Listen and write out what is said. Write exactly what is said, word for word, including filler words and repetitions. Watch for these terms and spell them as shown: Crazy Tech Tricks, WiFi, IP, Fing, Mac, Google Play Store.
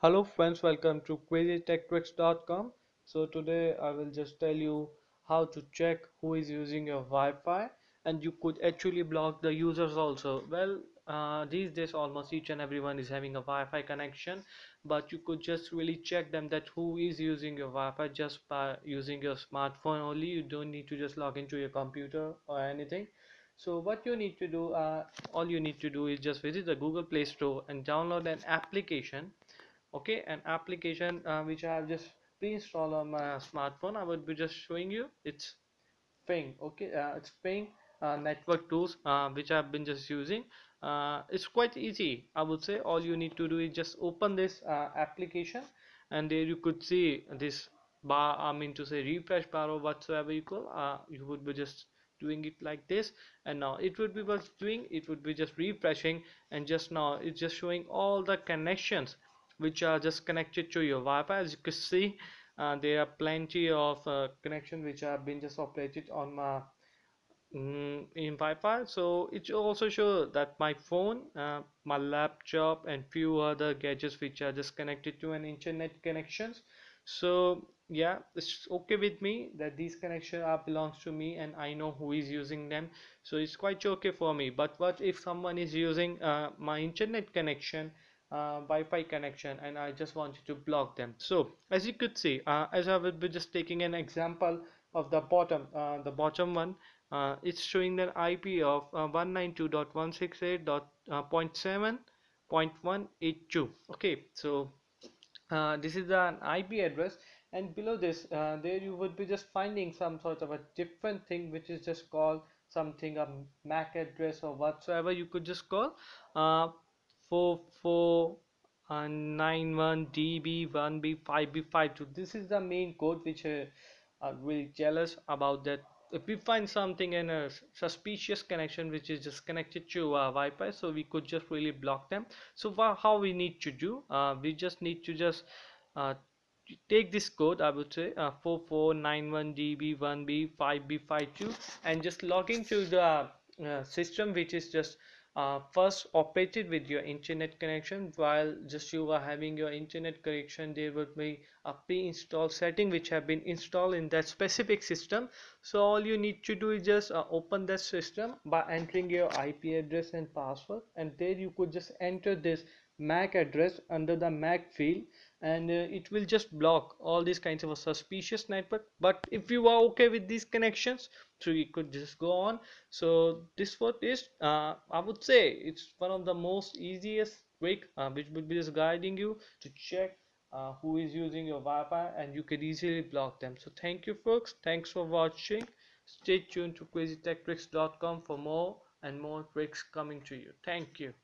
Hello friends, welcome to crazy tech tricks dot com. So today I will just tell you how to check who is using your Wi-Fi, and you could actually block the users also. Well, uh, these days almost each and everyone is having a Wi-Fi connection, but you could just really check them that who is using your Wi-Fi just by using your smartphone only. You don't need to just log into your computer or anything. So what you need to do, uh, all you need to do is just visit the Google Play Store and download an application. Okay, an application uh, which I have just pre-installed on my smartphone. I would be just showing you. It's Fing. Okay, uh, it's Fing uh, network tools uh, which I've been just using. Uh, it's quite easy, I would say. All you need to do is just open this uh, application, and there you could see this bar. I mean to say refresh bar or whatsoever you call. Uh, you would be just doing it like this, and now it would be what's doing. It would be just refreshing, and just now it's just showing all the connections which are just connected to your Wi-Fi. As you can see, uh, there are plenty of uh, connections which have been just operated on my mm, in Wi-Fi. So it also shows that my phone, uh, my laptop, and few other gadgets which are just connected to an internet connections. So yeah, it's okay with me that these connections are belongs to me, and I know who is using them. So it's quite okay for me. But what if someone is using uh, my internet connection? Uh, Wi-Fi connection, and I just wanted to block them. So as you could see, uh, as I would be just taking an example of the bottom uh, the bottom one, uh, it's showing the I P of uh, one ninety-two dot one sixty-eight dot zero dot zero dot one eighty-two. Okay, so uh, this is an I P address, and below this uh, there you would be just finding some sort of a different thing which is just called something a Mac address or whatsoever you could just call. uh, four four nine one D B one B five B five two. This is the main code which uh, are really jealous about that. If we find something in a suspicious connection which is just connected to uh, Wi-Fi, so we could just really block them. So how we need to do, uh, we just need to just uh, take this code, I would say uh, four four nine one D B one B five B five two, and just log into the uh, system which is just Uh, first operated with your internet connection. While just you are having your internet connection, there would be a pre-installed setting which have been installed in that specific system. So all you need to do is just uh, open that system by entering your I P address and password, and there you could just enter this Mac address under the Mac field, and uh, it will just block all these kinds of a suspicious network. But if you are okay with these connections, so you could just go on. So this what is, uh, I would say it's one of the most easiest trick uh, which would be just guiding you to check uh, who is using your Wi-Fi, and you could easily block them. So thank you folks, thanks for watching. Stay tuned to crazy tech tricks dot com for more and more tricks coming to you. Thank you.